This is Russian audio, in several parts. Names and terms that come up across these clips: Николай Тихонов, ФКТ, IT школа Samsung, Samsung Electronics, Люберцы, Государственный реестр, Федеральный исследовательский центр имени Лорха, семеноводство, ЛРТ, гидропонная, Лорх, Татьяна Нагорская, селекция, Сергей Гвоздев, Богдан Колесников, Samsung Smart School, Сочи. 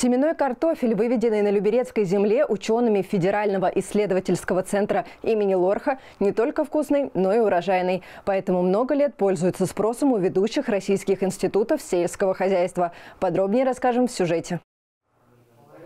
Семенной картофель, выведенный на люберецкой земле учеными Федерального исследовательского центра имени Лорха, не только вкусный, но и урожайный. Поэтому много лет пользуется спросом у ведущих российских институтов сельского хозяйства. Подробнее расскажем в сюжете.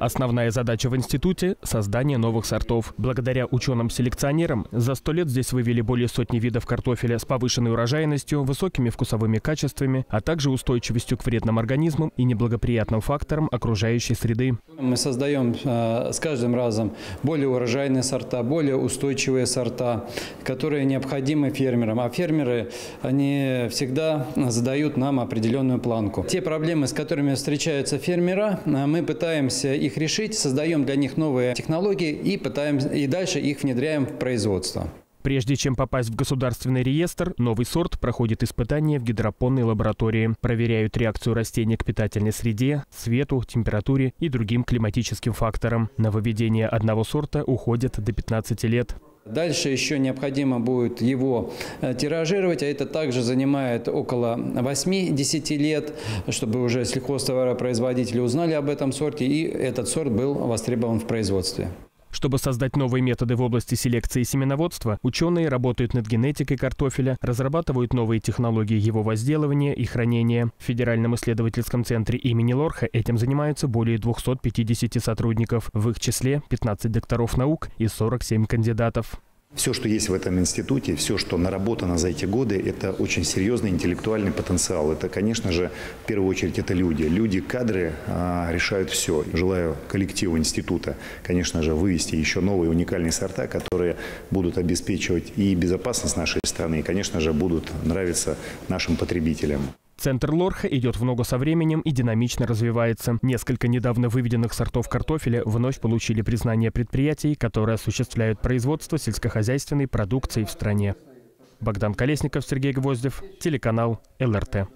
Основная задача в институте – создание новых сортов. Благодаря ученым-селекционерам за 100 лет здесь вывели более сотни видов картофеля с повышенной урожайностью, высокими вкусовыми качествами, а также устойчивостью к вредным организмам и неблагоприятным факторам окружающей среды. Мы создаем с каждым разом более урожайные сорта, более устойчивые сорта, которые необходимы фермерам. А фермеры, они всегда задают нам определенную планку. Те проблемы, с которыми встречаются фермеры, мы пытаемся их решить, создаем для них новые технологии и дальше их внедряем в производство. Прежде чем попасть в Государственный реестр, новый сорт проходит испытания в гидропонной лаборатории. Проверяют реакцию растения к питательной среде, свету, температуре и другим климатическим факторам. На выведение одного сорта уходят до 15 лет. Дальше еще необходимо будет его тиражировать, а это также занимает около 8-10 лет, чтобы уже сельхозтоваропроизводители узнали об этом сорте, и этот сорт был востребован в производстве. Чтобы создать новые методы в области селекции и семеноводства, ученые работают над генетикой картофеля, разрабатывают новые технологии его возделывания и хранения. В Федеральном исследовательском центре имени Лорха этим занимаются более 250 сотрудников. В их числе 15 докторов наук и 47 кандидатов. Все, что есть в этом институте, все, что наработано за эти годы, это очень серьезный интеллектуальный потенциал. Это, конечно же, в первую очередь это люди. Люди, кадры решают все. Желаю коллективу института, конечно же, вывести еще новые уникальные сорта, которые будут обеспечивать и безопасность нашей страны, и, конечно же, будут нравиться нашим потребителям. Центр Лорха идет в ногу со временем и динамично развивается. Несколько недавно выведенных сортов картофеля вновь получили признание предприятий, которые осуществляют производство сельскохозяйственной продукции в стране. Богдан Колесников, Сергей Гвоздев, телеканал ЛРТ.